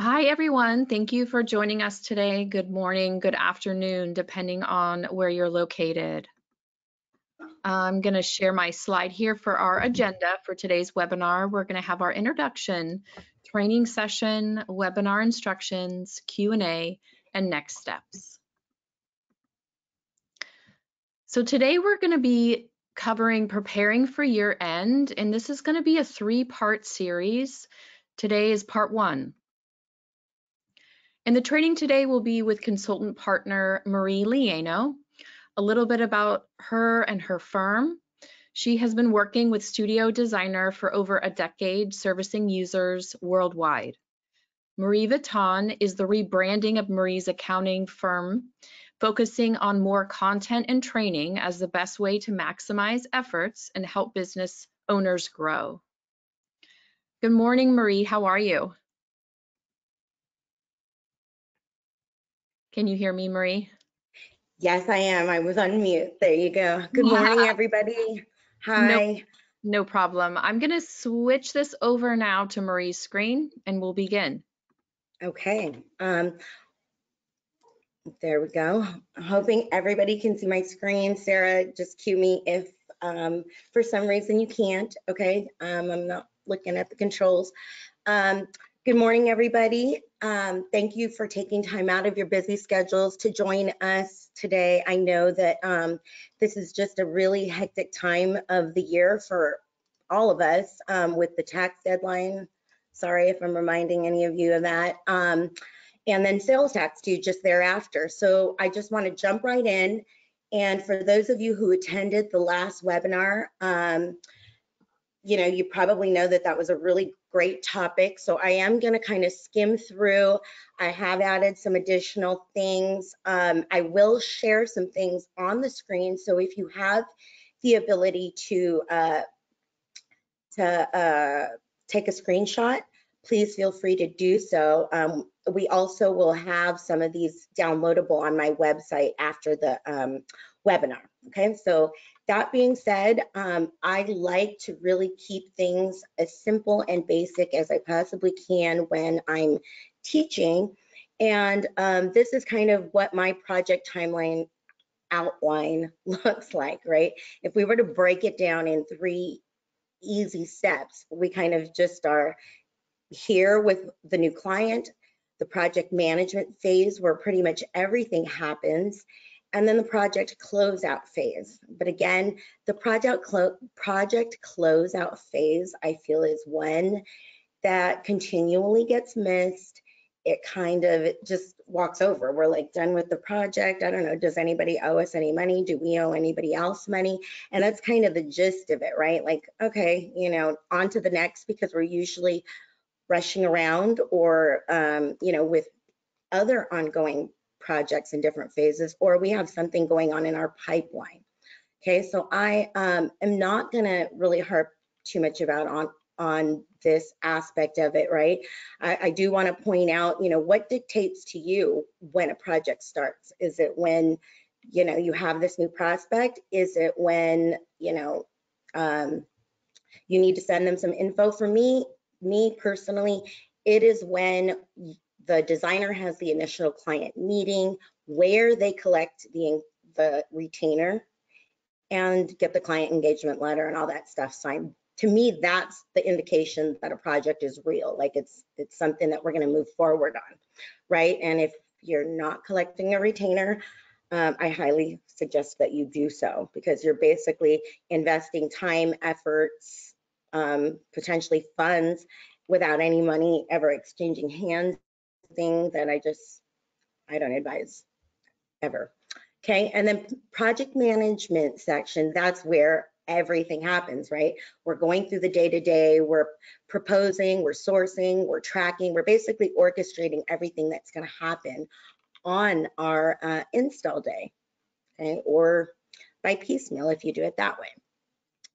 Hi, everyone. Thank you for joining us today. Good morning, good afternoon, depending on where you're located. I'm going to share my slide here for our agenda for today's webinar. We're going to have our introduction, training session, webinar instructions, Q&A, and next steps. So today we're going to be covering preparing for year end, and this is going to be a three-part series. Today is part one. And the training today will be with consultant partner Marie Liendo, a little bit about her and her firm. She has been working with Studio Designer for over a decade, servicing users worldwide. MarieVuitton is the rebranding of Marie's accounting firm, focusing on more content and training as the best way to maximize efforts and help business owners grow. Good morning, Marie. How are you? Can you hear me, Marie? Yes, I am. I was on mute. There you go. Good morning, everybody. Hi. No problem. I'm going to switch this over now to Marie's screen and we'll begin. Okay. There we go. I'm hoping everybody can see my screen. Sarah, just cue me if for some reason you can't. Okay. I'm not looking at the controls. Good morning, everybody. Thank you for taking time out of your busy schedules to join us today. I know that this is just a really hectic time of the year for all of us with the tax deadline. Sorry if I'm reminding any of you of that. And then sales tax due just thereafter. So I just want to jump right in. And for those of you who attended the last webinar, you know, you probably know that that was a really great topic. So I am going to kind of skim through. I have added some additional things. I will share some things on the screen. So if you have the ability to take a screenshot, please feel free to do so. We also will have some of these downloadable on my website after the webinar. Okay, so that being said, I like to really keep things as simple and basic as I possibly can when I'm teaching. And this is kind of what my project timeline outline looks like, right? If we were to break it down in three easy steps, we kind of just are here with the new client, the project management phase where pretty much everything happens, and then the project closeout phase. But again, the project closeout phase, I feel, is one that continually gets missed. It kind of just walks over. We're like done with the project. I don't know, does anybody owe us any money? Do we owe anybody else money? And that's kind of the gist of it, right? Like, okay, you know, on to the next, because we're usually rushing around or, you know, with other ongoing projects in different phases, or we have something going on in our pipeline. Okay, so I am not gonna really harp too much about on this aspect of it, right? I do wanna point out, you know, what dictates to you when a project starts? Is it when, you know, you have this new prospect? Is it when, you know, you need to send them some info? For me personally, it is when the designer has the initial client meeting where they collect the retainer and get the client engagement letter and all that stuff signed. To me, that's the indication that a project is real, like it's something that we're going to move forward on, right? And if you're not collecting a retainer, I highly suggest that you do so, because you're basically investing time, efforts, potentially funds, without any money ever exchanging hands. Thing that I don't advise ever. Okay, and then project management section, that's where everything happens, right? We're going through the day-to-day, we're proposing, we're sourcing, we're tracking, we're basically orchestrating everything that's going to happen on our install day, okay, or by piecemeal if you do it that way.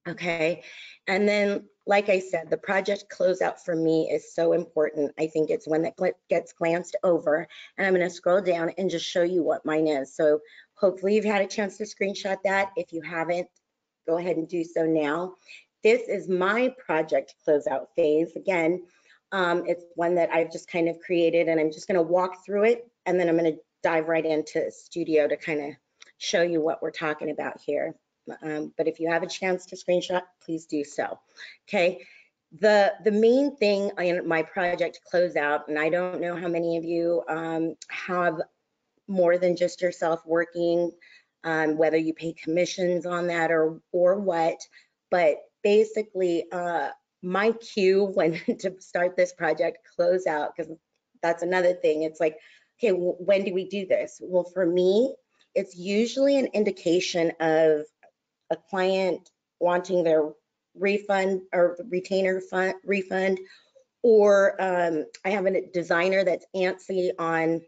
Okay, and then like I said, the project closeout for me is so important. I think it's one that gets glanced over, and I'm going to scroll down and just show you what mine is. So hopefully you've had a chance to screenshot that. If you haven't, go ahead and do so now. This is my project closeout phase. Again, It's one that I've just kind of created, and I'm just going to walk through it, and then I'm going to dive right into Studio to kind of show you what we're talking about here. But if you have a chance to screenshot, please do so. Okay. The main thing in my project closeout, and I don't know how many of you have more than just yourself working, whether you pay commissions on that or what, but basically my cue when to start this project closeout, because that's another thing. It's like, okay, when do we do this? Well, for me, it's usually an indication of a client wanting their refund or retainer fund refund, or I have a designer that's antsy on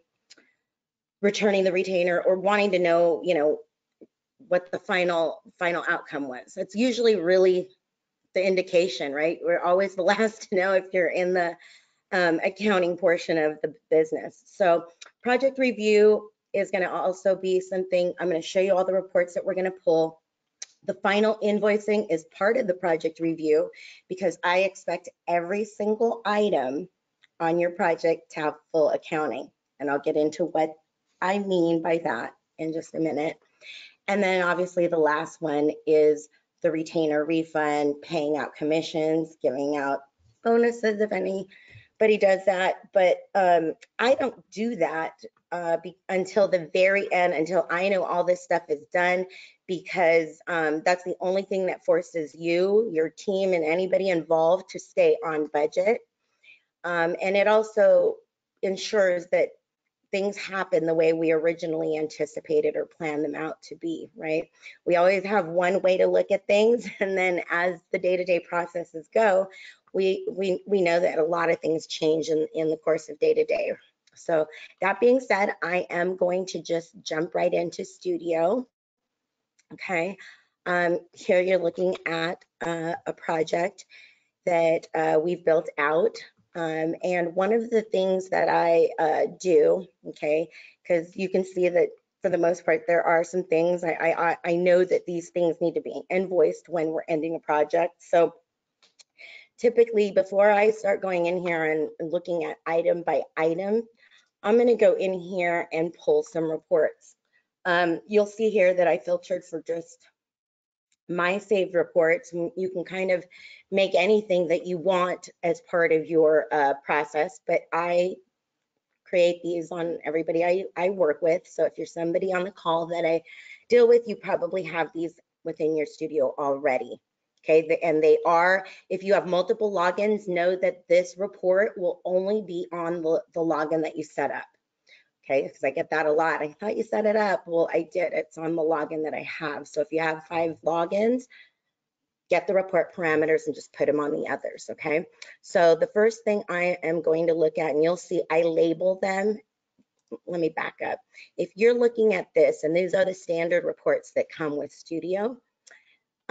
returning the retainer or wanting to know, you know, what the final outcome was. It's usually really the indication, right? We're always the last to know if you're in the accounting portion of the business. So project review is going to also be something. I'm going to show you all the reports that we're going to pull. The final invoicing is part of the project review because I expect every single item on your project to have full accounting. And I'll get into what I mean by that in just a minute. And then obviously the last one is the retainer refund, paying out commissions, giving out bonuses if anybody does that. But I don't do that until the very end, until I know all this stuff is done, because that's the only thing that forces you, your team, and anybody involved to stay on budget. And it also ensures that things happen the way we originally anticipated or planned them out to be, right? We always have one way to look at things, and then as the day-to-day processes go, we know that a lot of things change in the course of day-to-day. So that being said, I am going to just jump right into Studio. Okay, here you're looking at a project that we've built out. And one of the things that I do, okay, because you can see that for the most part, there are some things, I know that these things need to be invoiced when we're ending a project. So typically, before I start going in here and looking at item by item, I'm going to go in here and pull some reports. You'll see here that I filtered for just my saved reports. You can kind of make anything that you want as part of your process, but I create these on everybody I work with. So if you're somebody on the call that I deal with, you probably have these within your Studio already. Okay, and they are, if you have multiple logins, know that this report will only be on the login that you set up. Okay, because I get that a lot. I thought you set it up. Well, I did. It's on the login that I have. So if you have 5 logins, get the report parameters and just put them on the others. Okay, so the first thing I am going to look at, and you'll see I label them. Let me back up. If you're looking at this, and these are the standard reports that come with Studio.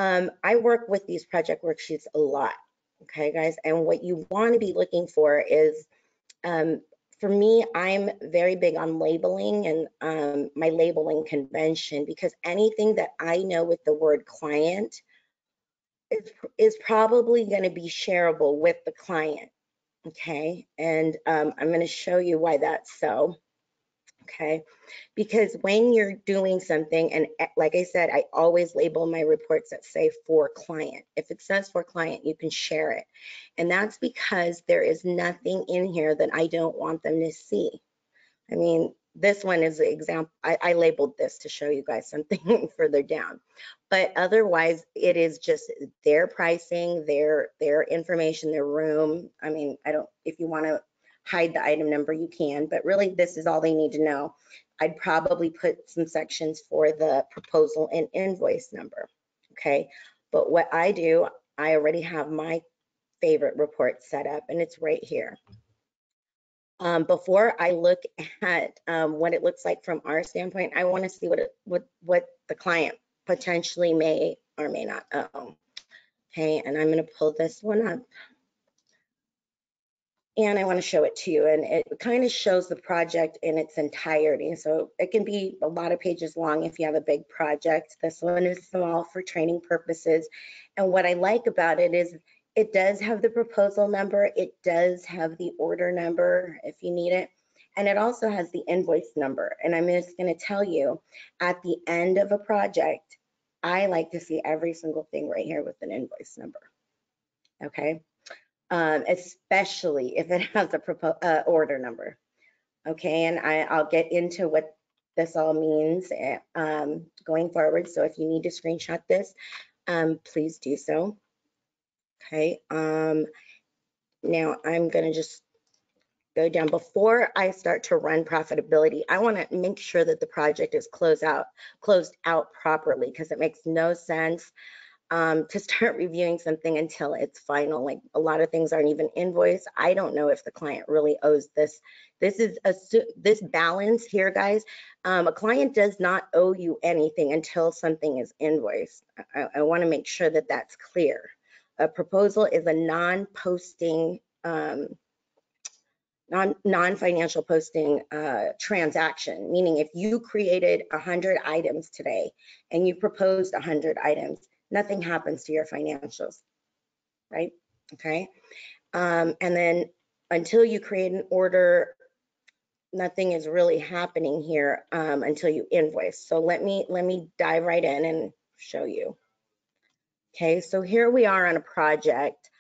I work with these project worksheets a lot, okay, guys? And what you want to be looking for is, for me, I'm very big on labeling and my labeling convention, because anything that I know with the word client is probably going to be shareable with the client, okay? And I'm going to show you why that's so. Okay, because when you're doing something, and like I said, I always label my reports that say for client. If it says for client, you can share it. And that's because there is nothing in here that I don't want them to see. I mean, this one is an example. I labeled this to show you guys something further down. But otherwise, it is just their pricing, their information, their room. I mean, I don't, if you want to hide the item number, you can, but really this is all they need to know. I'd probably put some sections for the proposal and invoice number, okay? But what I do, I already have my favorite report set up, and it's right here. Before I look at what it looks like from our standpoint, I want to see what the client potentially may or may not owe. Okay, and I'm going to pull this one up. And I want to show it to you, and it kind of shows the project in its entirety. So it can be a lot of pages long if you have a big project. This one is small for training purposes. And what I like about it is It does have the proposal number. It does have the order number if you need it. And it also has the invoice number. And I'm just going to tell you, at the end of a project, I like to see every single thing right here with an invoice number. Okay. Especially if it has a order number. Okay. And I'll get into what this all means going forward. So if you need to screenshot this, please do so. Okay. Now I'm going to just go down. Before I start to run profitability, I want to make sure that the project is closed out properly, because it makes no sense to start reviewing something until it's final. Like, a lot of things aren't even invoiced. I don't know if the client really owes this. This is this balance here, guys. A client does not owe you anything until something is invoiced. I want to make sure that that's clear. A proposal is a non-posting, non-financial posting transaction, meaning if you created 100 items today and you proposed 100 items, nothing happens to your financials, right? Okay. And then until you create an order, nothing is really happening here until you invoice. So let me dive right in and show you. Okay, so here we are on a project.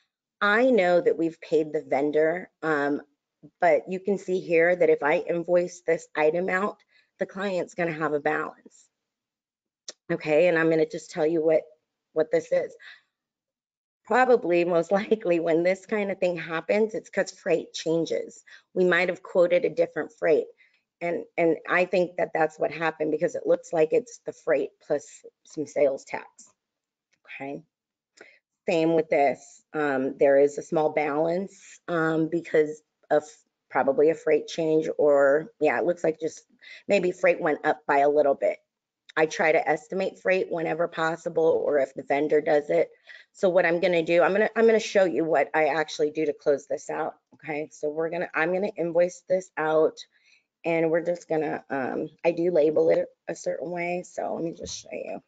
I know that we've paid the vendor, but you can see here that if I invoice this item out, the client's going to have a balance. Okay, and I'm going to just tell you what this is. Probably, most likely, when this kind of thing happens, it's because freight changes. We might have quoted a different freight, and I think that that's what happened, because it looks like it's the freight plus some sales tax. Okay. Same with this. There is a small balance because of probably a freight change, or yeah, it looks like just maybe freight went up by a little bit. I try to estimate freight whenever possible, or if the vendor does it. So what I'm going to do, I'm going to show you what I actually do to close this out. Okay. So I'm going to invoice this out, and we're just going to, I do label it a certain way. So let me just show you.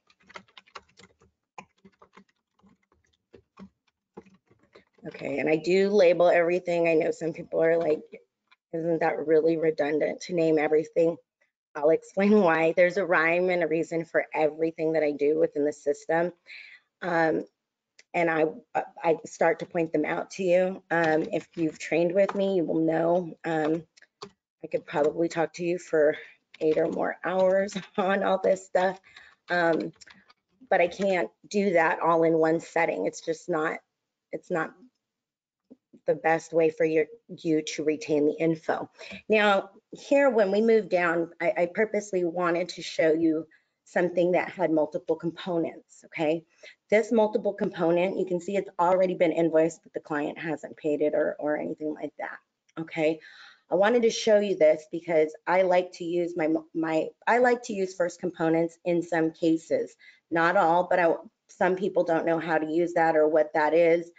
Okay, and I do label everything. I know some people are like, isn't that really redundant to name everything? I'll explain why. There's a rhyme and a reason for everything that I do within the system. And I start to point them out to you. If you've trained with me, you will know I could probably talk to you for 8 or more hours on all this stuff. But I can't do that all in one setting. It's just not, the best way for you to retain the info. Now here, when we move down, I purposely wanted to show you something that had multiple components. Okay, this multiple component, you can see it's already been invoiced, but the client hasn't paid it or anything like that. Okay, I wanted to show you this because I like to use I like to use first components in some cases, not all, but some people don't know how to use that or what that is.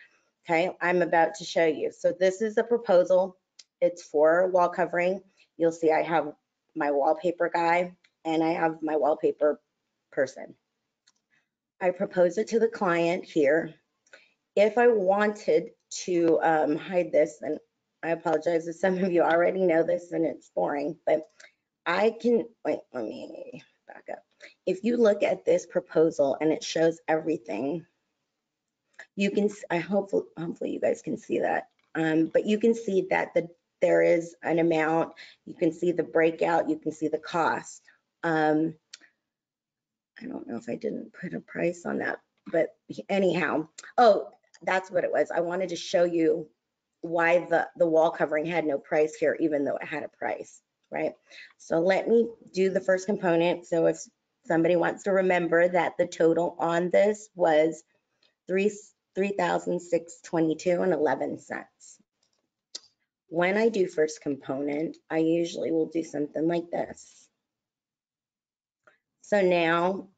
Okay, I'm about to show you. So this is a proposal. It's for wall covering. You'll see I have my wallpaper guy and I have my wallpaper person. I propose it to the client here. If I wanted to hide this, and I apologize if some of you already know this and it's boring, but I can, wait, let me back up. If you look at this proposal and it shows everything, you can, hopefully you guys can see that, but you can see that there is an amount, you can see the breakout, you can see the cost. I don't know if I didn't put a price on that, but anyhow, oh, that's what it was. I wanted to show you why the wall covering had no price here, even though it had a price, right? So let me do the first component. So if somebody wants to remember that the total on this was $3,622.11. When I do first component, I usually will do something like this. So now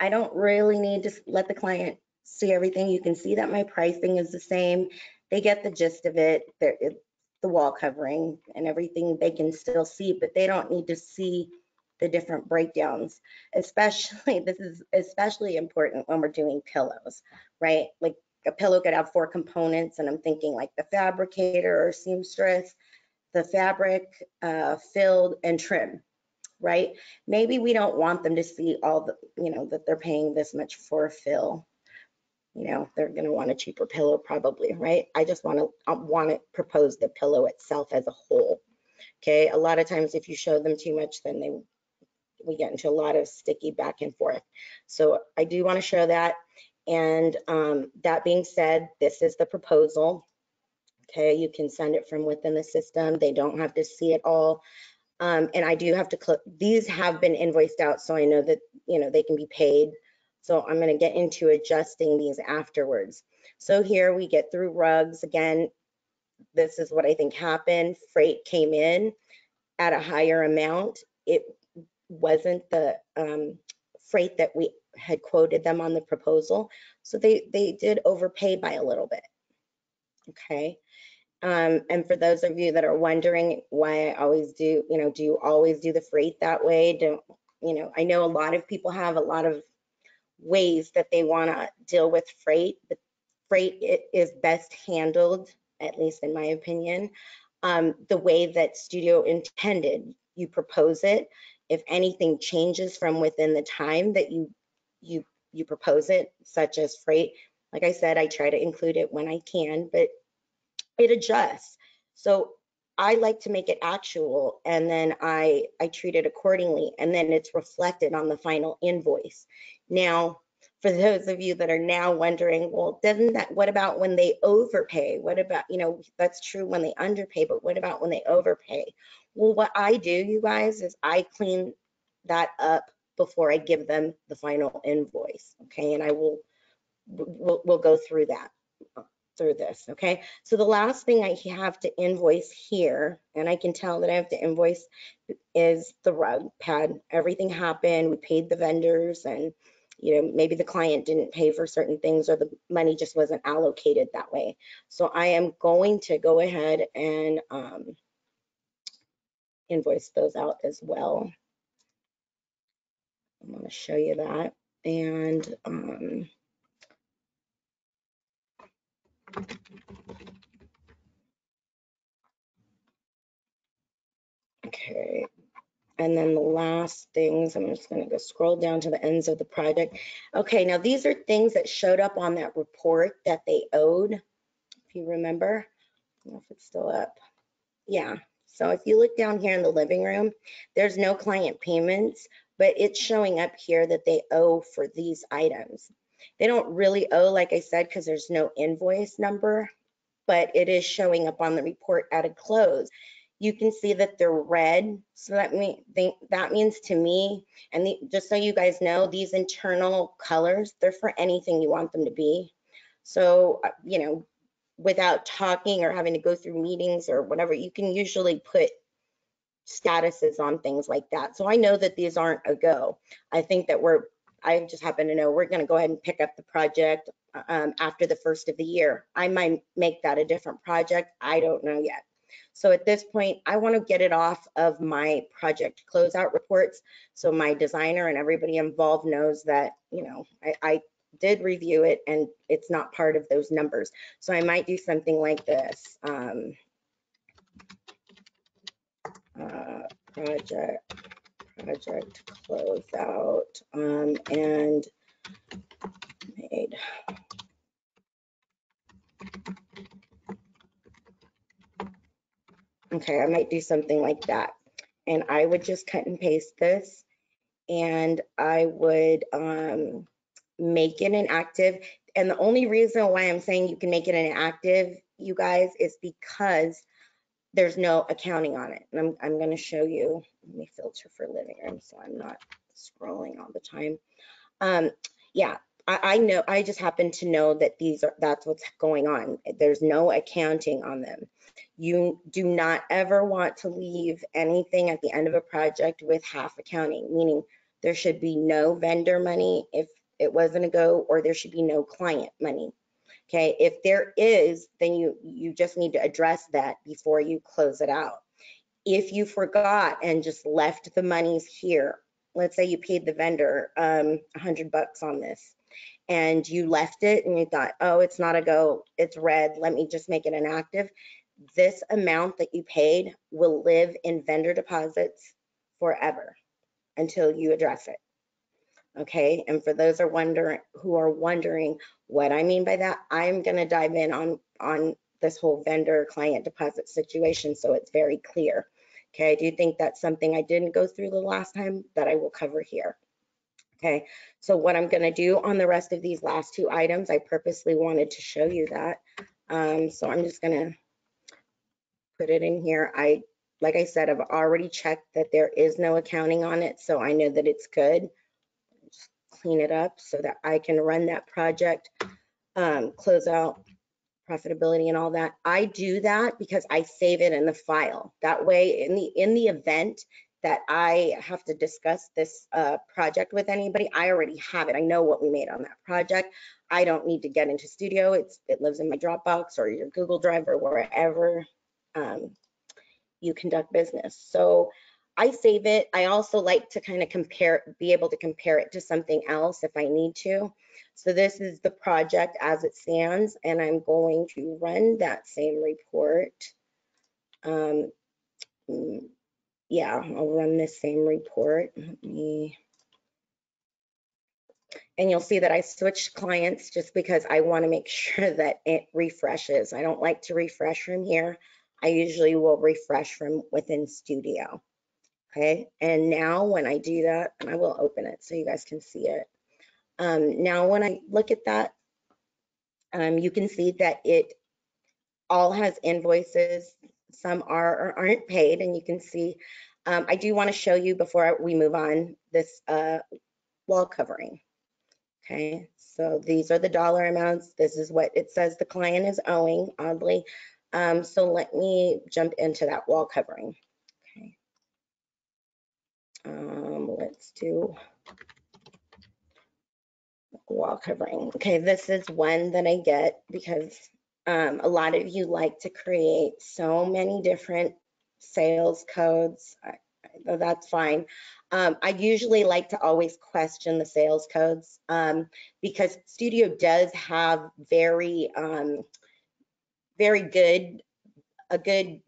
I don't really need to let the client see everything. You can see that my pricing is the same. They get the gist of it. It's the wall covering and everything they can still see, but they don't need to see the different breakdowns. Especially, this is especially important when we're doing pillows, right? Like, a pillow could have four components, and I'm thinking like the fabricator or seamstress, the fabric, filled, and trim, right? Maybe we don't want them to see all the, that they're paying this much for a fill. They're going to want a cheaper pillow probably, right? I just want to propose the pillow itself as a whole. Okay, a lot of times if you show them too much, then we get into a lot of sticky back and forth. So I do want to show that. And that being said, this is the proposal. Okay, you can send it from within the system. They don't have to see it all. And I do have to click, these have been invoiced out, so I know that, they can be paid. So I'm gonna get into adjusting these afterwards. So here we get through rugs. Again, this is what I think happened. Freight came in at a higher amount. It wasn't the freight that we had quoted them on the proposal. So they did overpay by a little bit, okay? And for those of you that are wondering why I always do, do you always do the freight that way? I know a lot of people have a lot of ways that they want to deal with freight, but freight is best handled, at least in my opinion, the way that Studio intended. You propose it. If anything changes from within the time that you propose it, such as freight, like I said, I try to include it when I can, but it adjusts. So I like to make it actual, and then I treat it accordingly, and then it's reflected on the final invoice. Now, for those of you that are now wondering, well, doesn't that, what about when they overpay? What about, that's true when they underpay, but what about when they overpay? Well, what I do, you guys, is I clean that up before I give them the final invoice, okay? And I will, we'll go through that. Through this, okay? So the last thing I have to invoice here, and I can tell that I have to invoice, is the rug pad. Everything happened, we paid the vendors, and maybe the client didn't pay for certain things, or the money just wasn't allocated that way. So I am going to go ahead and invoice those out as well. I'm going to show you that. And okay, and then the last things, I'm just going to go scroll down to the ends of the project. Okay, now these are things that showed up on that report that they owed, if you remember. I don't know if it's still up. Yeah, so if you look down here in the living room, there's no client payments, but it's showing up here that they owe for these items. They don't really owe, like I said, because there's no invoice number, but it is showing up on the report at a close. You can see that they're red, so that means to me, and just so you guys know, these internal colors, they're for anything you want them to be. So, without talking or having to go through meetings or whatever, you can usually put statuses on things like that. So I know that these aren't a go. I think that I just happen to know we're going to go ahead and pick up the project after the first of the year. I might make that a different project. I don't know yet. So at this point, I want to get it off of my project closeout reports, so my designer and everybody involved knows that, I did review it and it's not part of those numbers. So I might do something like this. Project closeout and made. Okay, I might do something like that. And I would just cut and paste this, and I would make it inactive. And the only reason why I'm saying you can make it inactive, you guys, is because there's no accounting on it. And I'm going to show you. Let me filter for living room so I'm not scrolling all the time. Yeah, I know, I just happen to know that that's what's going on. There's no accounting on them. You do not ever want to leave anything at the end of a project with half accounting, meaning there should be no vendor money if it wasn't a go, or there should be no client money. Okay, if there is, then you just need to address that before you close it out. If you forgot and just left the monies here, let's say you paid the vendor $100 on this, and you left it and you thought, oh, it's not a go, it's red, let me just make it inactive, this amount that you paid will live in vendor deposits forever until you address it. Okay, and for those who are wondering what I mean by that, I'm going to dive in on this whole vendor client deposit situation so it's very clear. Okay, I do think that's something I didn't go through the last time that I will cover here. Okay, so what I'm going to do on the rest of these last two items, I purposely wanted to show you that. So I'm just going to put it in here. Like I said, I've already checked that there is no accounting on it, so I know that it's good. Clean it up so that I can run that project, close out profitability and all that. I do that because I save it in the file. That way, in the event that I have to discuss this project with anybody, I already have it. I know what we made on that project. I don't need to get into Studio. It lives in my Dropbox or your Google Drive or wherever you conduct business. So I save it. I also like to kind of be able to compare it to something else if I need to. So this is the project as it stands, and I'm going to run that same report. Yeah, I'll run this same report. And you'll see that I switched clients just because I want to make sure that it refreshes. I don't like to refresh from here. I usually will refresh from within Studio. Okay, and now when I do that, and I will open it so you guys can see it. Now when I look at that, you can see that it all has invoices. Some are or aren't paid, and you can see, I do want to show you before we move on this wall covering. Okay, so these are the dollar amounts. This is what it says the client is owing, oddly. So let me jump into that wall covering. Let's do wall covering. Okay, this is one that I get because a lot of you like to create so many different sales codes. That's fine. I usually like to always question the sales codes because Studio does have a good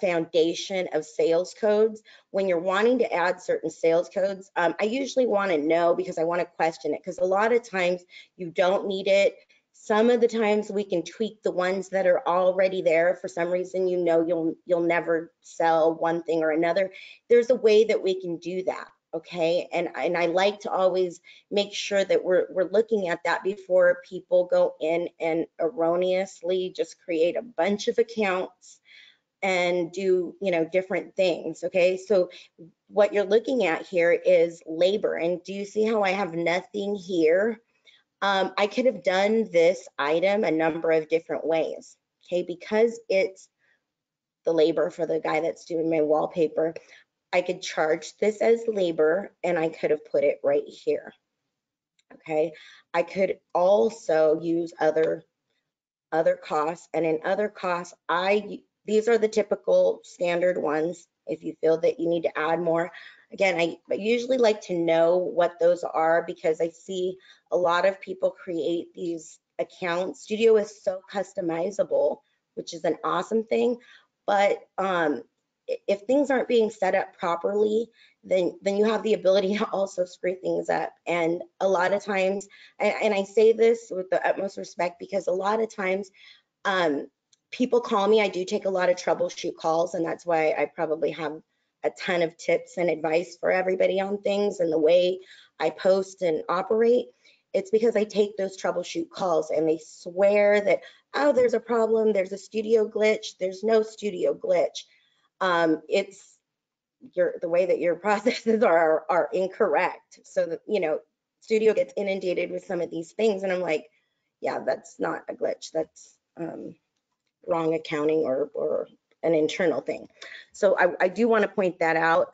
foundation of sales codes. When you're wanting to add certain sales codes, I usually want to know because I want to question it, because a lot of times you don't need it. Some of the times we can tweak the ones that are already there. For some reason, you know, you'll never sell one thing or another. There's a way that we can do that. Okay, and I like to always make sure that we're looking at that before people go in and erroneously just create a bunch of accounts and do, you know, different things. Okay, so what you're looking at here is labor, and do you see how I have nothing here? I could have done this item a number of different ways, okay, because it's the labor for the guy that's doing my wallpaper. I could charge this as labor, and I could have put it right here. Okay, I could also use other costs, and in other costs, these are the typical standard ones. If you feel that you need to add more, again, I usually like to know what those are because I see a lot of people create these accounts. Studio is so customizable, which is an awesome thing, but if things aren't being set up properly, then you have the ability to also screw things up. And a lot of times, and I say this with the utmost respect because a lot of times, people call me. I do take a lot of troubleshoot calls, and that's why I probably have a ton of tips and advice for everybody on things and the way I post and operate. It's because I take those troubleshoot calls and they swear that, oh, there's a problem, there's a Studio glitch. There's no Studio glitch. It's the way that your processes are incorrect. So that, you know, Studio gets inundated with some of these things, and I'm like, yeah, that's not a glitch. That's wrong accounting or an internal thing. So I do want to point that out.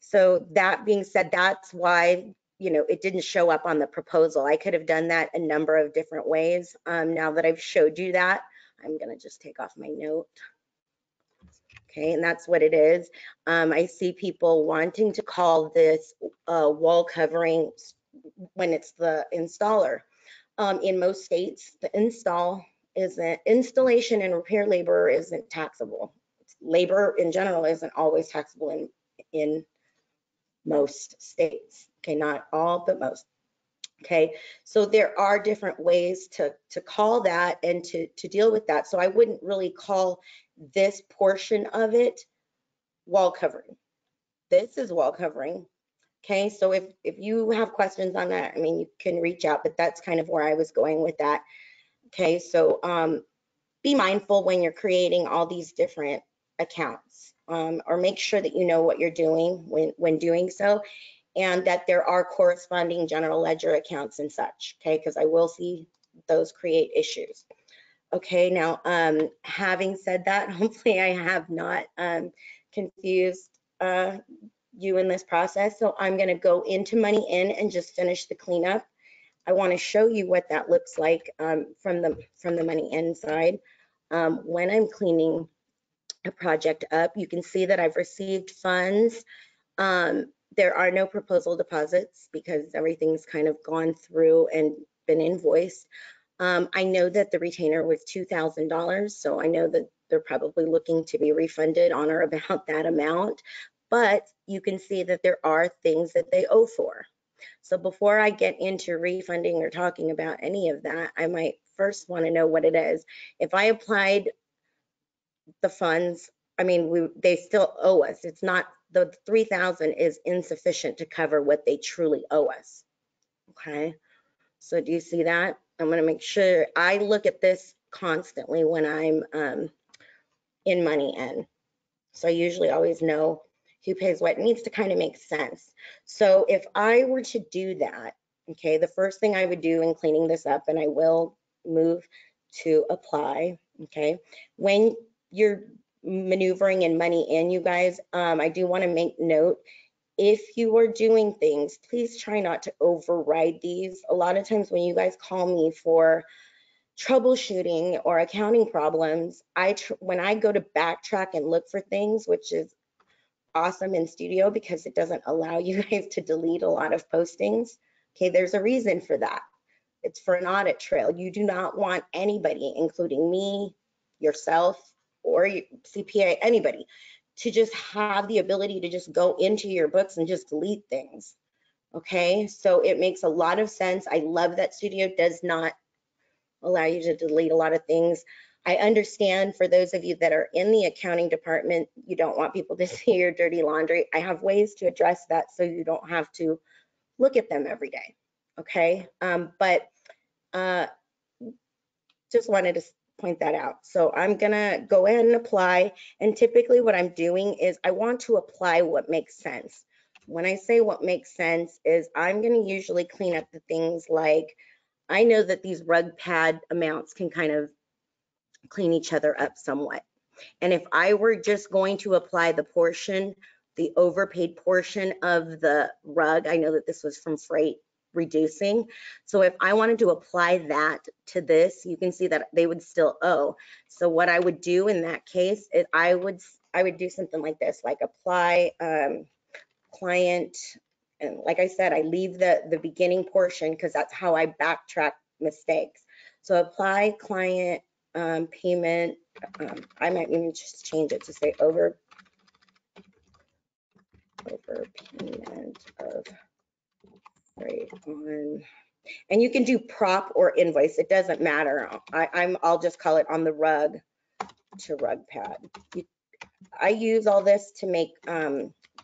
So that being said, that's why, you know, it didn't show up on the proposal. I could have done that a number of different ways. Now that I've showed you that, I'm going to just take off my note. Okay, and that's what it is. I see people wanting to call this wall covering when it's the installer. In most states, the installation and repair labor isn't taxable. Labor in general isn't always taxable in most states. Okay, not all, but most. Okay, so there are different ways to call that and to deal with that. So I wouldn't really call this portion of it wall covering. This is wall covering. Okay, so if you have questions on that, I mean, you can reach out, but that's kind of where I was going with that. Okay, so be mindful when you're creating all these different accounts, or make sure that you know what you're doing when doing so, and that there are corresponding general ledger accounts and such, okay, because I will see those create issues. Okay, now, having said that, hopefully I have not confused you in this process, so I'm gonna go into money in and just finish the cleanup. I wanna show you what that looks like from the money in side. When I'm cleaning a project up, you can see that I've received funds. There are no proposal deposits because everything's kind of gone through and been invoiced. I know that the retainer was $2,000, so I know that they're probably looking to be refunded on or about that amount, but you can see that there are things that they owe for. So before I get into refunding or talking about any of that, I might first want to know what it is. If I applied the funds, I mean, they still owe us. It's not, the 3,000 is insufficient to cover what they truly owe us. Okay, so do you see that? I'm going to make sure I look at this constantly when I'm in money in. So I usually always know who pays what. It needs to kind of make sense. So if I were to do that, okay, the first thing I would do in cleaning this up, and I will move to apply, okay, when you're maneuvering and money in, you guys, I do want to make note, if you are doing things, please try not to override these. A lot of times when you guys call me for troubleshooting or accounting problems, when I go to backtrack and look for things, which is awesome in Studio because it doesn't allow you guys to delete a lot of postings. Okay, there's a reason for that. It's for an audit trail. You do not want anybody, including me, yourself, or your CPA, anybody, to just have the ability to just go into your books and just delete things. Okay, so it makes a lot of sense. I love that Studio does not allow you to delete a lot of things. I understand for those of you that are in the accounting department, you don't want people to see your dirty laundry. I have ways to address that so you don't have to look at them every day, okay? But just wanted to point that out. So I'm gonna go ahead and apply, and typically what I'm doing is I want to apply what makes sense. When I say what makes sense is I'm gonna usually clean up the things like, I know that these rug pad amounts can kind of clean each other up somewhat. And if I were just going to apply the portion, the overpaid portion of the rug, I know that this was from freight reducing. So if I wanted to apply that to this, you can see that they would still owe. So what I would do in that case is I would do something like this, like apply client, and like I said, I leave the beginning portion because that's how I backtrack mistakes. So apply client payment, I might even just change it to say overpayment of freight on, and you can do prop or invoice, it doesn't matter. I'll just call it on the rug to rug pad. I use all this to make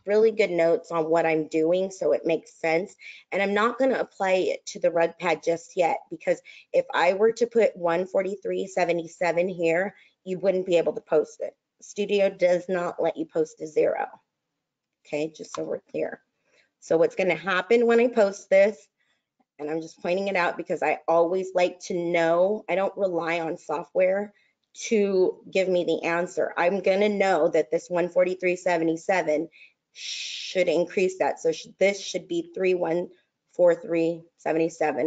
really good notes on what I'm doing so it makes sense, and I'm not going to apply it to the rug pad just yet, because if I were to put 143.77 here, you wouldn't be able to post it. Studio does not let you post a zero, okay, just so we're clear. So what's going to happen when I post this, and I'm just pointing it out because I always like to know, I don't rely on software to give me the answer. I'm going to know that this 143.77 should increase that. So this should be 3143.77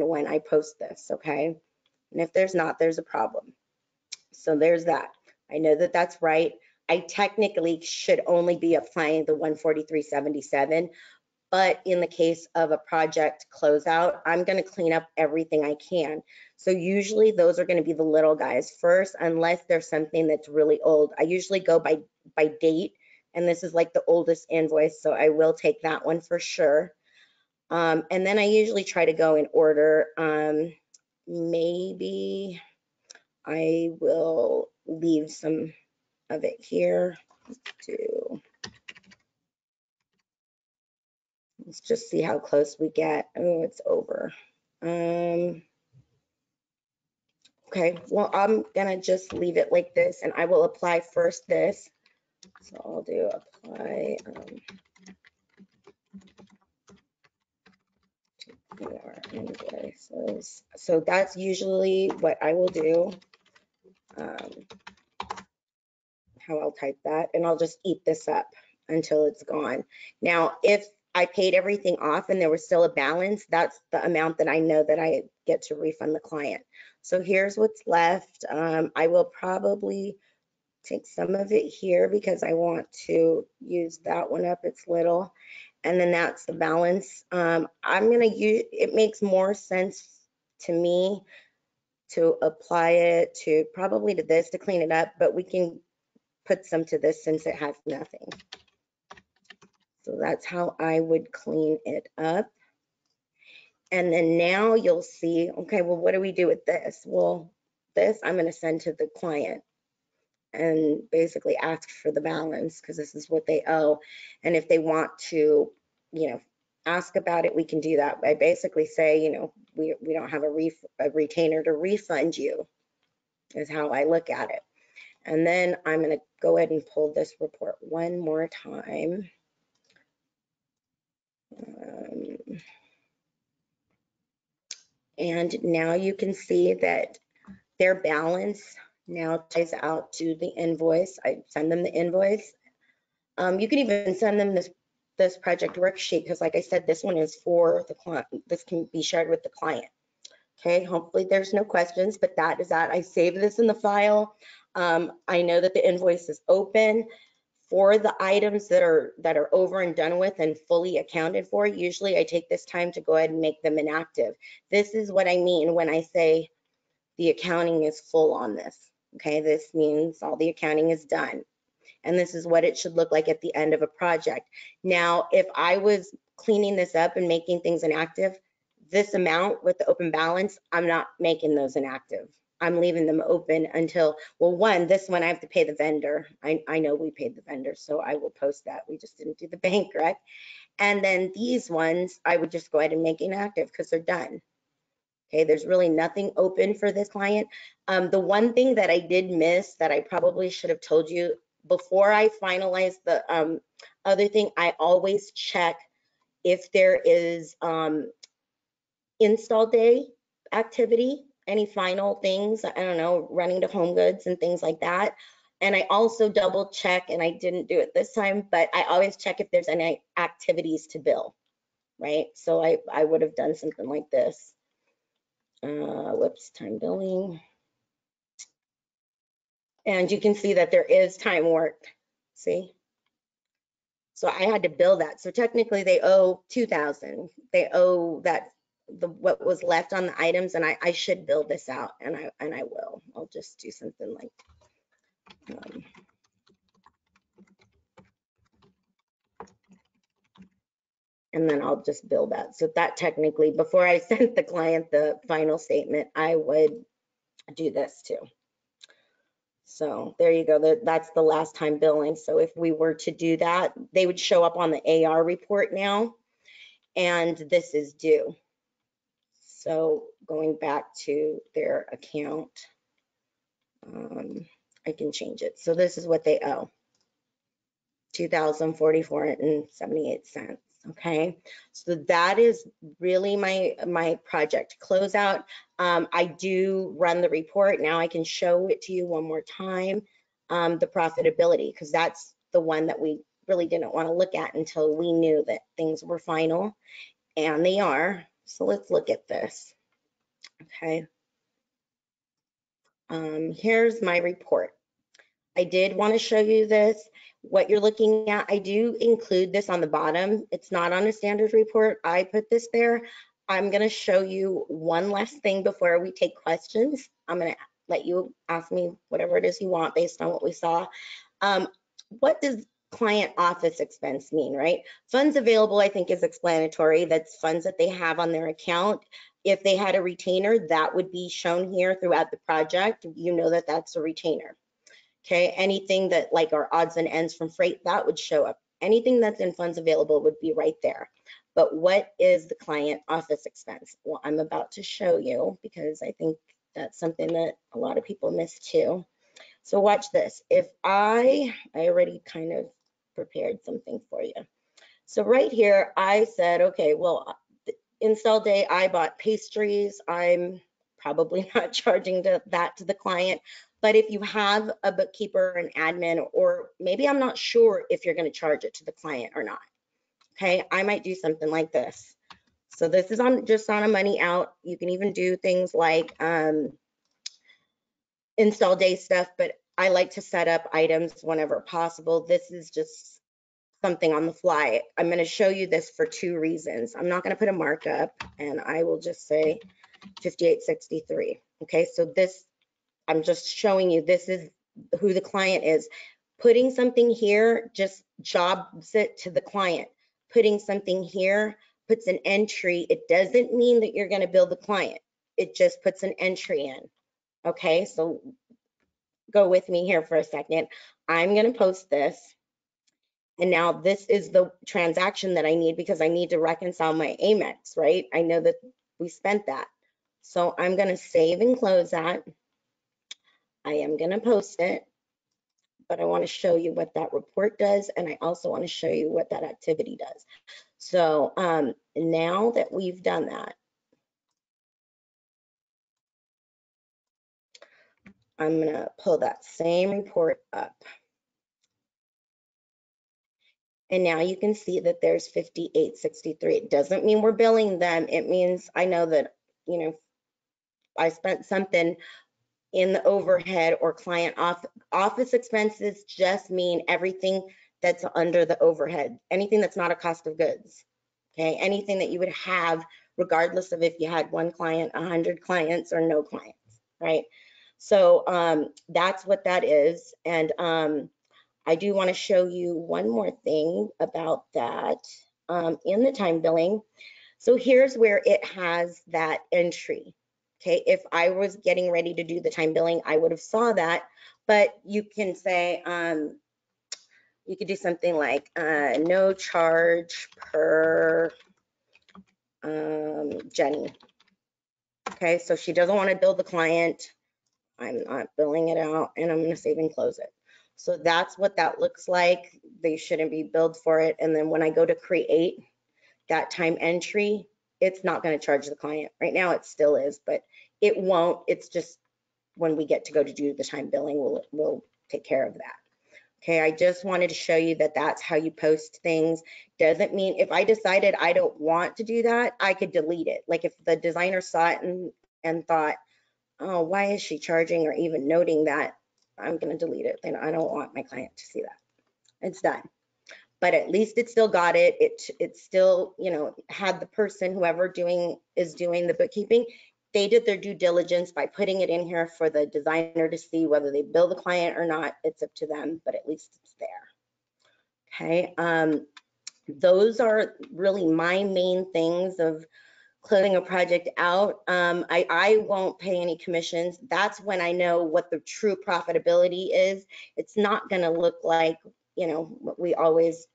when I post this, okay? And if there's not, there's a problem. So there's that. I know that that's right. I technically should only be applying the 143.77, But in the case of a project closeout, I'm going to clean up everything I can. So usually those are going to be the little guys first, unless there's something that's really old. I usually go by date, and this is like the oldest invoice, so I will take that one for sure. And then I usually try to go in order. Maybe I will leave some of it here. Let's just see how close we get. Oh, it's over. Okay, well, I'm gonna just leave it like this, and I will apply first this. So I'll do apply to our invoices. So that's usually what I will do. How I'll type that, and I'll just eat this up until it's gone. Now, if I paid everything off and there was still a balance, that's the amount that I know that I get to refund the client. So here's what's left. I will probably take some of it here because I want to use that one up, it's little. And then that's the balance. I'm gonna use, it makes more sense to me to apply it to probably to this to clean it up, but we can put some to this since it has nothing. So that's how I would clean it up. And then now you'll see, okay, well, what do we do with this? Well, this I'm going to send to the client and basically ask for the balance because this is what they owe. And if they want to, you know, ask about it, we can do that. I basically say, you know, we don't have a retainer to refund you is how I look at it. And then I'm going to go ahead and pull this report one more time. And now you can see that their balance now ties out to the invoice. I send them the invoice. You can even send them this project worksheet because, like I said, this one is for the client. This can be shared with the client. Okay, hopefully there's no questions, but that is that. I save this in the file. I know that the invoice is open. For the items that are over and done with and fully accounted for, usually I take this time to go ahead and make them inactive. This is what I mean when I say the accounting is full on this. Okay, this means all the accounting is done. And this is what it should look like at the end of a project. Now, if I was cleaning this up and making things inactive, this amount with the open balance, I'm not making those inactive. I'm leaving them open until, well, one, this one I have to pay the vendor. I know we paid the vendor, so I will post that. We just didn't do the bank, right? And then these ones, I would just go ahead and make inactive because they're done. Okay, there's really nothing open for this client. The one thing that I did miss that I probably should have told you before I finalized the other thing, I always check if there is install day activity, any final things, I don't know, running to Home Goods and things like that. And I also double check, and I didn't do it this time, but I always check if there's any activities to bill, right? So I would have done something like this. Whoops, time billing. And you can see that there is time worked, see? So I had to bill that. So technically they owe $2,000. They owe that what was left on the items, and I should build this out, and I will. I'll just do something like and then I'll just build that. So that technically, before I sent the client the final statement, I would do this too. So there you go, that's the last time billing. So if we were to do that, they would show up on the AR report now, and this is due. So going back to their account, I can change it. So this is what they owe, $2,044.78, okay? So that is really my project closeout. I do run the report. Now I can show it to you one more time, the profitability, because that's the one that we really didn't want to look at until we knew that things were final, and they are. So let's look at this, okay? Here's my report. I did want to show you this. what you're looking at. I do include this on the bottom. It's not on a standard report. I put this there. I'm going to show you one last thing before we take questions. I'm going to let you ask me whatever it is you want based on what we saw. What does client office expense mean, right? Funds available, I think, is explanatory. That's funds that they have on their account. If they had a retainer, that would be shown here throughout the project. You know that that's a retainer. Okay, anything that like our odds and ends from freight, that would show up. Anything that's in funds available would be right there. But what is the client office expense? Well, I'm about to show you because I think that's something that a lot of people miss too. So watch this. If I already kind of prepared something for you. So right here, I said, okay, well, install day, I bought pastries. I'm probably not charging that to the client. But if you have a bookkeeper, an admin, or maybe I'm not sure if you're going to charge it to the client or not. Okay, I might do something like this. So this is on just on a money out. You can even do things like install day stuff, but I like to set up items whenever possible. This is just something on the fly. I'm going to show you this for two reasons. I'm not going to put a markup, and I will just say 5863. Okay, so this, I'm just showing you this is who the client is. Putting something here just jobs it to the client. Putting something here puts an entry. It doesn't mean that you're going to bill the client. It just puts an entry in. Okay, so go with me here for a second. I'm going to post this. And now this is the transaction that I need because I need to reconcile my Amex, right? I know that we spent that. So I'm going to save and close that. I am going to post it, but I want to show you what that report does, and I also want to show you what that activity does. So now that we've done that, I'm going to pull that same report up. And now you can see that there's 5863. It doesn't mean we're billing them. It means I know that, you know, I spent something in the overhead or client office expenses just mean everything that's under the overhead, anything that's not a cost of goods, okay? Anything that you would have regardless of if you had one client, 100 clients, or no clients, right? So that's what that is. And I do wanna show you one more thing about that in the time billing. So here's where it has that entry. Okay, if I was getting ready to do the time billing, I would have saw that, but you can say, you could do something like no charge per Jenny. Okay, so she doesn't want to bill the client. I'm not billing it out, and I'm going to save and close it. So that's what that looks like. They shouldn't be billed for it. And then when I go to create that time entry, it's not going to charge the client. Right now it still is, but it won't. It's just when we get to go to do the time billing, we'll take care of that. Okay, I just wanted to show you that that's how you post things. Doesn't mean if I decided I don't want to do that, I could delete it. Like if the designer saw it and thought, oh, why is she charging or even noting that? I'm going to delete it. Then I don't want my client to see that. It's done. But at least it still got it. It still, you know, had the person, whoever is doing the bookkeeping, they did their due diligence by putting it in here for the designer to see whether they bill the client or not. It's up to them, but at least it's there. Okay, those are really my main things of closing a project out. I won't pay any commissions. That's when I know what the true profitability is. It's not going to look like, you know, what we always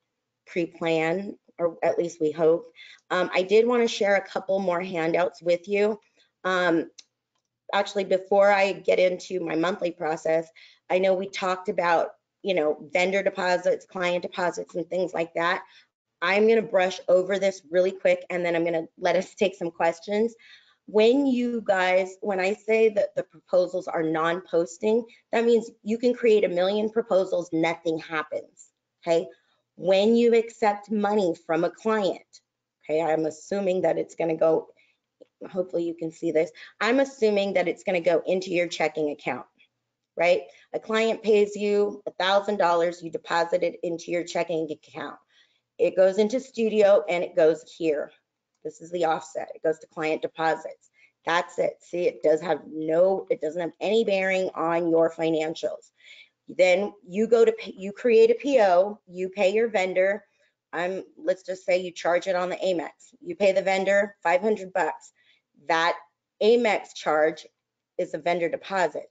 pre-plan, or at least we hope. I did want to share a couple more handouts with you. Actually, before I get into my monthly process, I know we talked about, you know, vendor deposits, client deposits, and things like that. I'm going to brush over this really quick, and then I'm going to let us take some questions. When I say that the proposals are non-posting, that means you can create a million proposals, nothing happens, okay? When you accept money from a client, okay, I'm assuming that it's gonna go, hopefully you can see this, I'm assuming that it's gonna go into your checking account, right? A client pays you $1,000, you deposit it into your checking account. It goes into Studio and it goes here. This is the offset. It goes to client deposits. That's it. See, it doesn't have any bearing on your financials. Then you go to, you create a PO, you pay your vendor. Let's just say you charge it on the Amex. You pay the vendor $500. That Amex charge is a vendor deposit.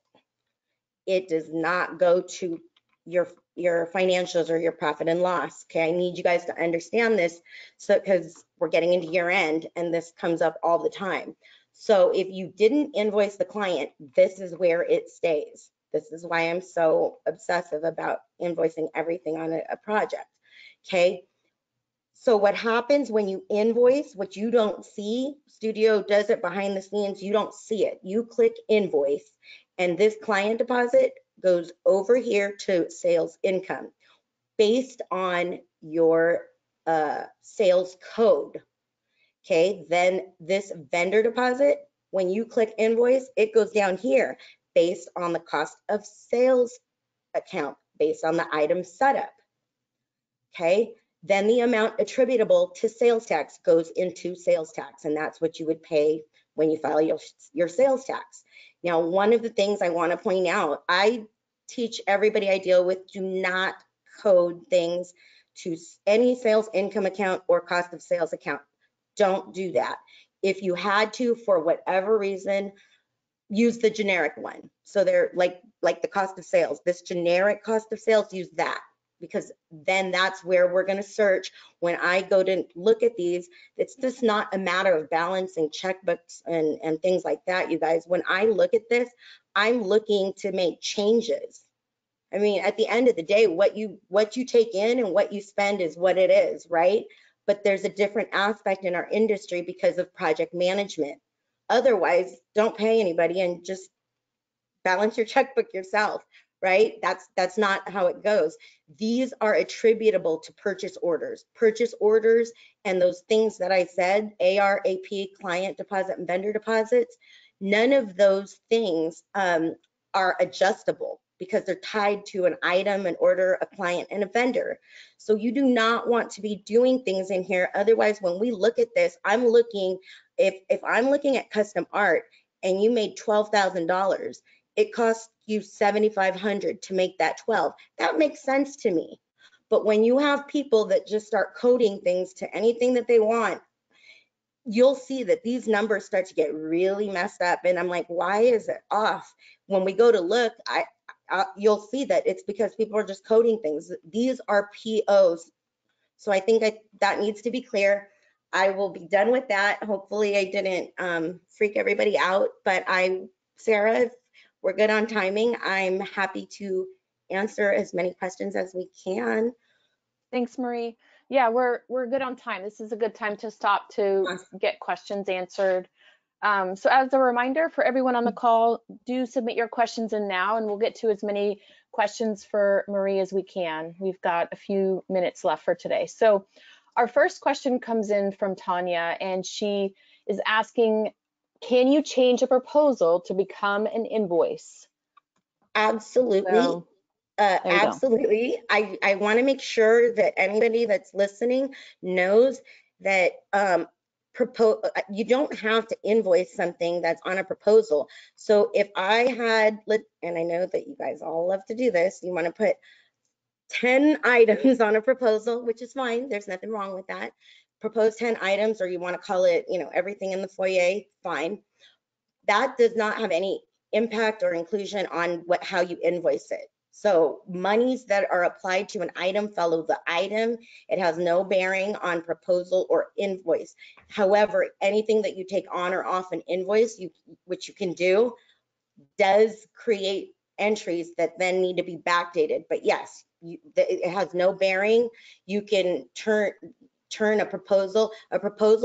It does not go to your financials or your profit and loss. Okay, I need you guys to understand this, so because we're getting into year end and this comes up all the time. So if you didn't invoice the client, this is where it stays. This is why I'm so obsessive about invoicing everything on a project. Okay. So what happens when you invoice, what you don't see, Studio does it behind the scenes, you don't see it. You click invoice and this client deposit goes over here to sales income based on your sales code. Okay, then this vendor deposit, when you click invoice, it goes down here based on the cost of sales account, based on the item setup. Okay, then the amount attributable to sales tax goes into sales tax, and that's what you would pay when you file your sales tax. Now, one of the things I want to point out, I teach everybody I deal with, do not code things to any sales income account or cost of sales account. Don't do that. If you had to, for whatever reason, use the generic one. So they're like the cost of sales, this generic cost of sales, use that, because then that's where we're going to search. When I go to look at these, it's just not a matter of balancing checkbooks and things like that, you guys. When I look at this, I'm looking to make changes. I mean, at the end of the day, what you take in and what you spend is what it is, right? But there's a different aspect in our industry because of project management. Otherwise, don't pay anybody and just balance your checkbook yourself. Right? That's not how it goes. These are attributable to purchase orders, and those things that I said, AR, AP, client deposit, and vendor deposits. None of those things are adjustable because they're tied to an item, an order, a client, and a vendor. So you do not want to be doing things in here. Otherwise, when we look at this, I'm looking, if I'm looking at custom art and you made $12,000, it costs you $7,500 to make that 12. That makes sense to me. But when you have people that just start coding things to anything that they want, you'll see that these numbers start to get really messed up. And I'm like, why is it off? When we go to look, you'll see that it's because people are just coding things. These are POs. So I think that needs to be clear. I will be done with that. Hopefully I didn't freak everybody out, but Sarah, if we're good on timing, I'm happy to answer as many questions as we can. Thanks, Marie. Yeah, we're good on time. This is a good time to stop to get questions answered. So as a reminder for everyone on the call, do submit your questions in now, and we'll get to as many questions for Marie as we can. We've got a few minutes left for today. So our first question comes in from Tanya, and she is asking, can you change a proposal to become an invoice? Absolutely. So, absolutely. I want to make sure that anybody that's listening knows that you don't have to invoice something that's on a proposal. So if I had, and I know that you guys all love to do this, you want to put 10 items on a proposal, which is fine. There's nothing wrong with that. Propose 10 items, or you want to call it, you know, everything in the foyer, fine. That does not have any impact or inclusion on how you invoice it. So monies that are applied to an item follow the item. It has no bearing on proposal or invoice. However, anything that you take on or off an invoice, which you can do, does create entries that then need to be backdated. But yes, it has no bearing. You can turn a proposal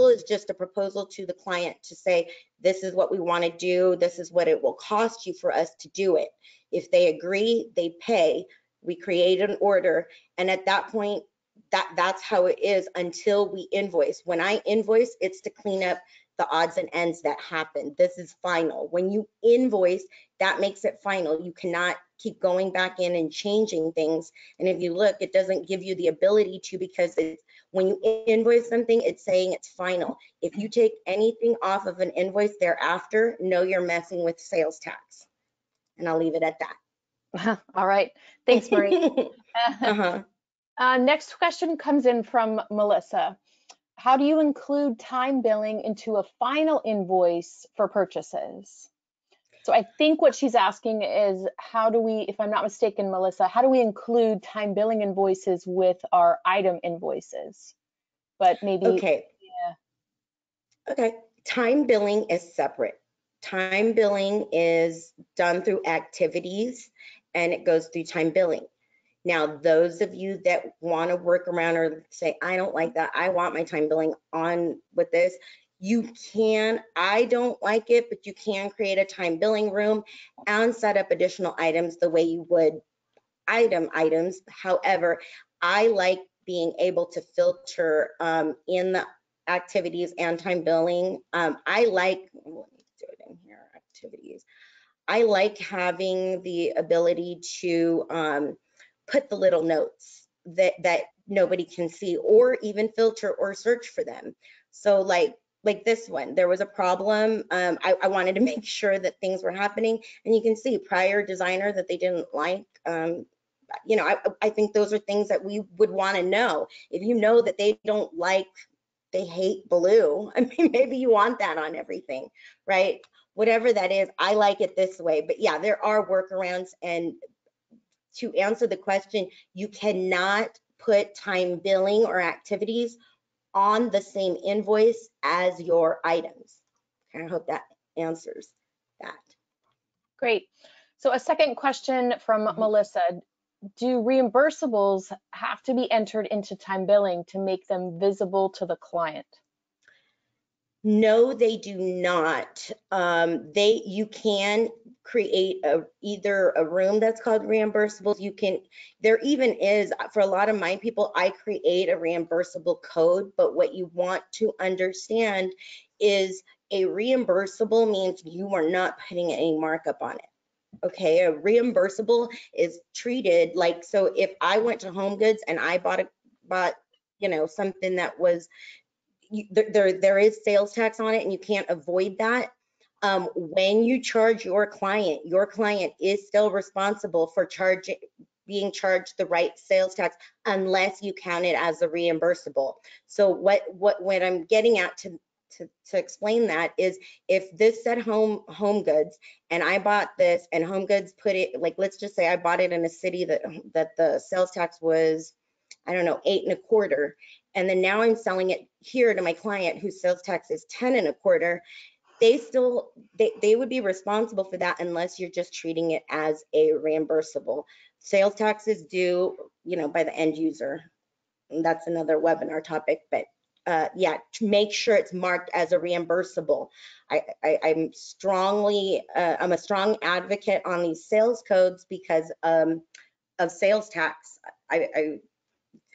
is just a proposal to the client to say, this is what we want to do, this is what it will cost you for us to do it. If they agree, they pay, we create an order, and at that point that's how it is until we invoice. When I invoice, it's to clean up the odds and ends that happen. This is final. When you invoice, that makes it final. You cannot keep going back in and changing things. And if you look, it doesn't give you the ability to, because it's, when you invoice something, it's saying it's final. If you take anything off of an invoice thereafter, know you're messing with sales tax. And I'll leave it at that. All right. Thanks, Marie. Next question comes in from Melissa. How do you include time billing into a final invoice for purchases? So I think what she's asking is, how do we, if I'm not mistaken, Melissa, how do we include time billing invoices with our item invoices? But maybe, okay. Yeah. Okay, time billing is separate. Time billing is done through activities and it goes through time billing. Now, those of you that want to work around or say, I don't like that, I want my time billing on with this, you can. I don't like it, but you can create a time billing room and set up additional items the way you would items. However, I like being able to filter in the activities and time billing. I like, let me do it in here, activities. I like having the ability to put the little notes that nobody can see, or even filter or search for them. So like this one, there was a problem. I wanted to make sure that things were happening, and you can see prior designer that they didn't like. You know, I think those are things that we would want to know. If you know that they don't like, they hate blue, I mean, maybe you want that on everything, right? Whatever that is, I like it this way. But yeah, there are workarounds. And to answer the question, you cannot put time billing or activities on the same invoice as your items. I hope that answers that. Great. So a second question from Melissa, do reimbursables have to be entered into time billing to make them visible to the client? No, they do not. You can create either a room that's called reimbursables. You can, there even is, for a lot of my people, I create a reimbursable code, but what you want to understand is a reimbursable means you are not putting any markup on it. Okay, a reimbursable is treated like, so if I went to Home Goods and I bought, you know, something that was, there is sales tax on it and you can't avoid that. When you charge your client is still responsible for being charged the right sales tax unless you count it as a reimbursable. So what I'm getting at to explain that is, if this said Home Goods and I bought this and Home Goods put it, like, let's just say I bought it in a city that the sales tax was, I don't know, 8.25%. And then now I'm selling it here to my client whose sales tax is 10.25%. They would be responsible for that unless you're just treating it as a reimbursable. Sales tax is due, you know, by the end user. And that's another webinar topic, but yeah, to make sure it's marked as a reimbursable. I'm a strong advocate on these sales codes because of sales tax.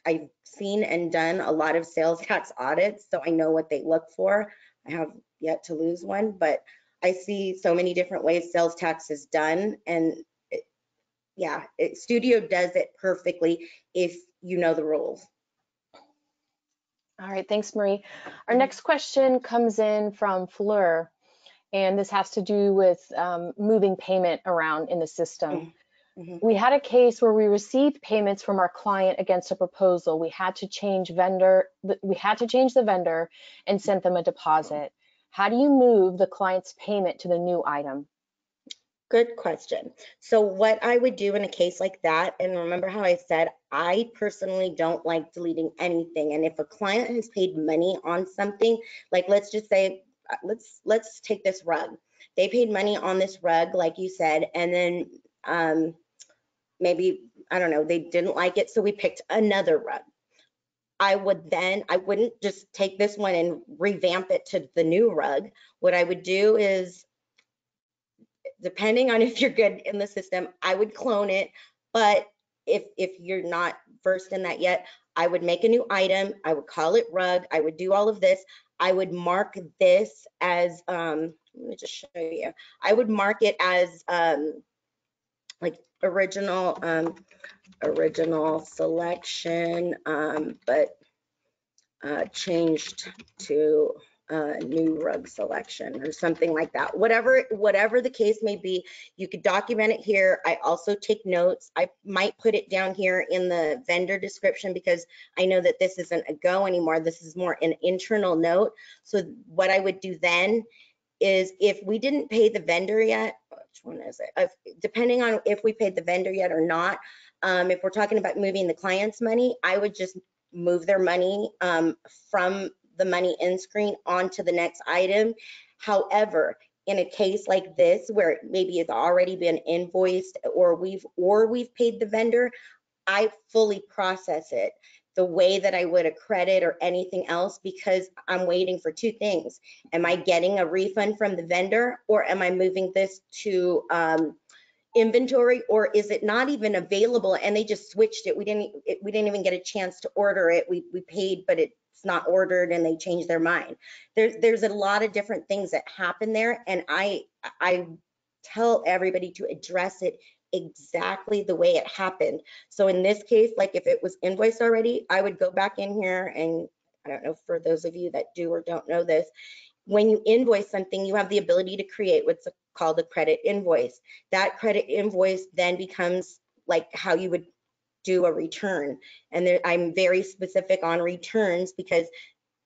I've seen and done a lot of sales tax audits, so I know what they look for. I have yet to lose one, but I see so many different ways sales tax is done, and Studio does it perfectly if you know the rules. All right, thanks, Marie. Our next question comes in from Fleur, and this has to do with moving payment around in the system. We had a case where we received payments from our client against a proposal. We had to change the vendor and sent them a deposit. How do you move the client's payment to the new item? Good question. So what I would do in a case like that, and remember how I said, I personally don't like deleting anything. And if a client has paid money on something, like let's just say, let's take this rug. They paid money on this rug, like you said, and then maybe, I don't know, they didn't like it, so we picked another rug. I wouldn't just take this one and revamp it to the new rug. What I would do is, depending on if you're good in the system, I would clone it, but if you're not versed in that yet, I would make a new item, I would call it rug, I would do all of this, I would mark this as, let me just show you, I would mark it as like original selection, but changed to new rug selection or something like that. Whatever the case may be, you could document it here. I also take notes. I might put it down here in the vendor description because I know that this isn't a go anymore. This is more an internal note. So what I would do then is if we didn't pay the vendor yet, which one is it? Depending on if we paid the vendor yet or not, if we're talking about moving the client's money, I would just move their money from the money in screen onto the next item. However, in a case like this where maybe it's already been invoiced or we've paid the vendor, I fully process it the way that I would a credit or anything else, because I'm waiting for two things. Am I getting a refund from the vendor, or am I moving this to inventory, or is it not even available and they just switched it? We didn't even get a chance to order it. We paid, but it's not ordered and they changed their mind. There's a lot of different things that happen there, and I tell everybody to address it exactly the way it happened. So in this case, like if it was invoiced already, I would go back in here, and I don't know, for those of you that do or don't know this, when you invoice something, you have the ability to create what's called a credit invoice. That credit invoice then becomes like how you would do a return. And I'm very specific on returns because,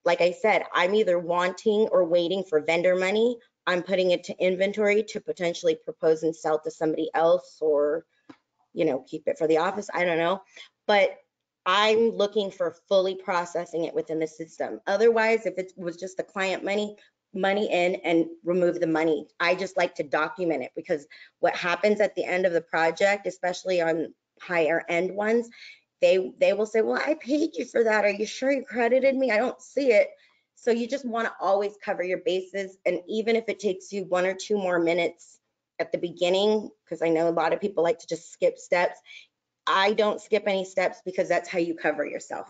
like I said, I'm either wanting or waiting for vendor money. I'm putting it to inventory to potentially propose and sell to somebody else, or, you know, keep it for the office. I don't know. But I'm looking for fully processing it within the system. Otherwise, if it was just the client money in and remove the money. I just like to document it, because what happens at the end of the project, especially on higher end ones, they will say, well, I paid you for that. Are you sure you credited me? I don't see it. So you just want to always cover your bases. And even if it takes you 1 or 2 more minutes at the beginning, because I know a lot of people like to just skip steps. I don't skip any steps, because that's how you cover yourself.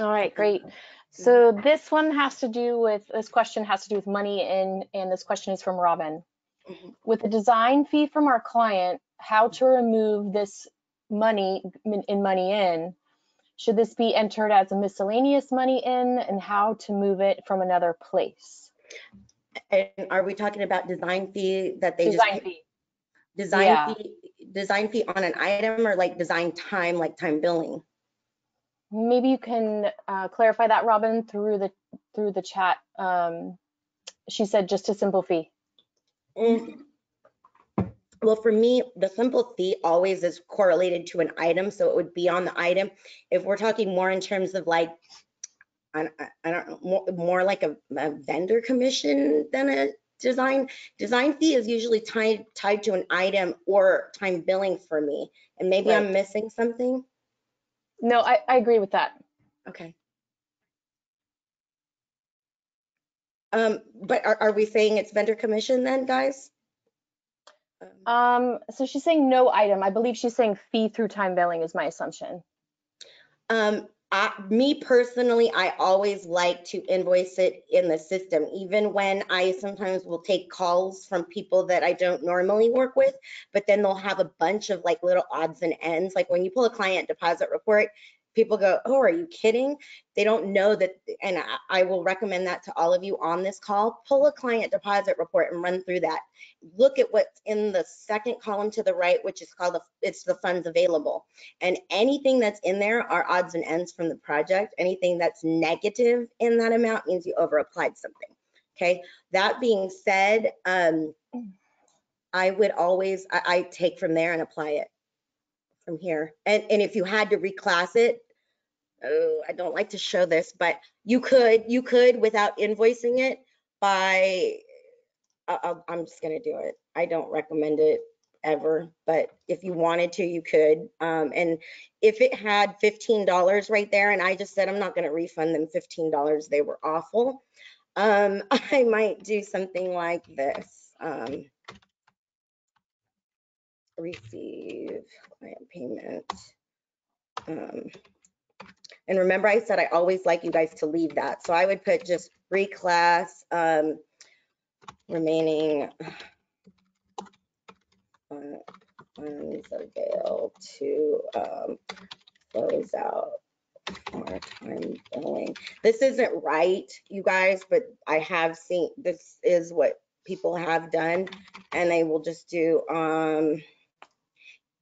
All right, great. So this one has to do with money in, and this question is from Robin. With the design fee from our client, how to remove this money in money in? Should this be entered as a miscellaneous money in, and how to move it from another place? And are we talking about design fee that they design just fee? Design, yeah. Fee, design fee on an item, or like design time, like time billing? Maybe you can clarify that, Robin, through the chat. She said just a simple fee. Well, for me, the simple fee always is correlated to an item, so it would be on the item. If we're talking more in terms of like, I don't know, more like a vendor commission than a design fee is usually tied to an item or time billing for me. And maybe, right, I'm missing something. No, I agree with that. Okay. But are we saying it's vendor commission then, guys? So she's saying no item. I believe she's saying fee through time billing is my assumption. Me personally, I always like to invoice it in the system, even when I sometimes will take calls from people that I don't normally work with, but then they'll have a bunch of like little odds and ends. Like when you pull a client deposit report, people go, oh, are you kidding? They don't know that, and I will recommend that to all of you on this call. Pull a client deposit report and run through that. Look at what's in the second column to the right, which is called the funds available. And anything that's in there are odds and ends from the project. Anything that's negative in that amount means you overapplied something, okay? That being said, I would always, I take from there and apply it from here. And if you had to reclass it, oh, I don't like to show this, but you could without invoicing it by, I'm just gonna do it. I don't recommend it ever, but if you wanted to, you could. And if it had $15 right there and I just said, I'm not gonna refund them $15, they were awful. I might do something like this. Receive client payment. And remember I said I always like you guys to leave that. So I would put just reclass remaining ones available to close out more time billing. This isn't right, you guys, but I have seen this is what people have done, and they will just do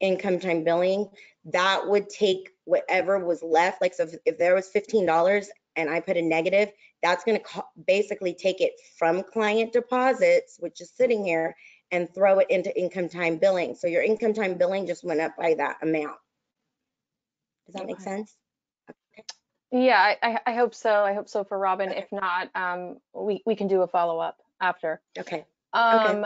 income time billing. That would take whatever was left. Like, so if there was $15 and I put a negative, that's going to basically take it from client deposits, which is sitting here, and throw it into income time billing. So your income time billing just went up by that amount. Does that make sense? Okay. Yeah, I hope so. I hope so for Robin. Okay. If not, we can do a follow-up after. Okay. Okay.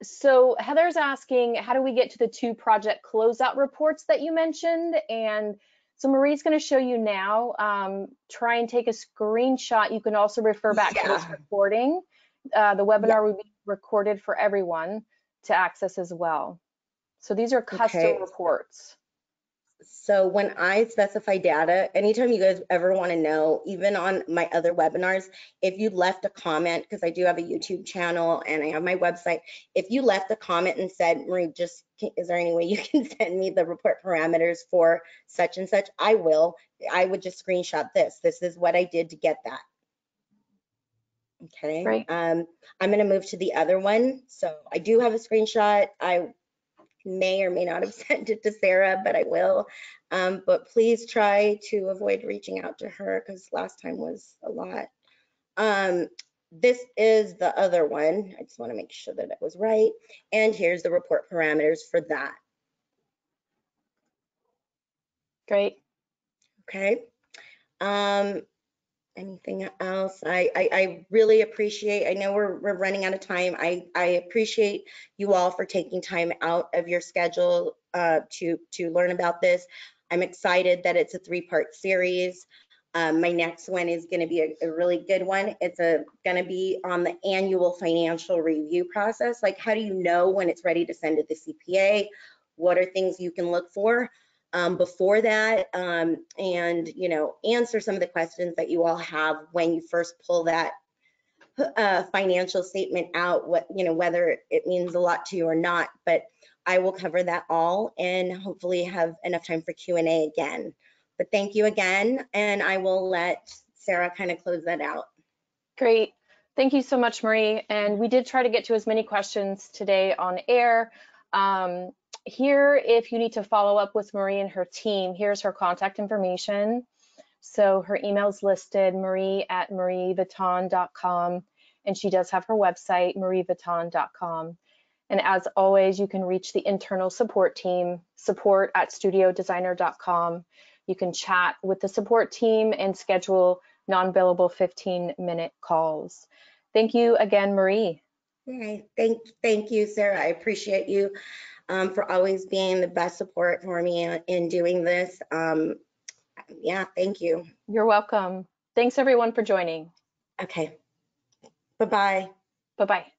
So Heather's asking, how do we get to the two project closeout reports that you mentioned? And so Marie's going to show you now. Try and take a screenshot. You can also refer back to this recording. The webinar will be recorded for everyone to access as well. So these are custom reports. So when I specify data, anytime you guys ever want to know, even on my other webinars, if you left a comment, because I do have a YouTube channel and I have my website, if you left a comment and said, Marie, just is there any way you can send me the report parameters for such and such, I would just screenshot this. This is what I did to get that. Okay, right. I'm going to move to the other one. So I do have a screenshot. I may or may not have sent it to Sarah, but I will. But please try to avoid reaching out to her because last time was a lot. This is the other one. I just want to make sure that it was right. And here's the report parameters for that. Great. Okay. Anything else? I really appreciate, I know we're running out of time. I appreciate you all for taking time out of your schedule to learn about this. I'm excited that it's a three-part series. My next one is going to be a really good one. It's going to be on the annual financial review process. Like, how do you know when it's ready to send to the CPA? What are things you can look for before that, and, you know, answer some of the questions that you all have when you first pull that financial statement out, what, you know, whether it means a lot to you or not. But I will cover that all and hopefully have enough time for Q&A again. But thank you again, and I will let Sarah kind of close that out. Great. Thank you so much, Marie. And we did try to get to as many questions today on air. Here, if you need to follow up with Marie and her team, here's her contact information. So her email's listed, marie@marievuitton.com, and she does have her website, marievuitton.com. And as always, you can reach the internal support team, support@studiodesigner.com. You can chat with the support team and schedule non-billable 15-minute calls. Thank you again, Marie. Okay. Thank you, Sarah. I appreciate you for always being the best support for me in doing this. Yeah, thank you. You're welcome. Thanks, everyone, for joining. Okay. Bye-bye. Bye-bye.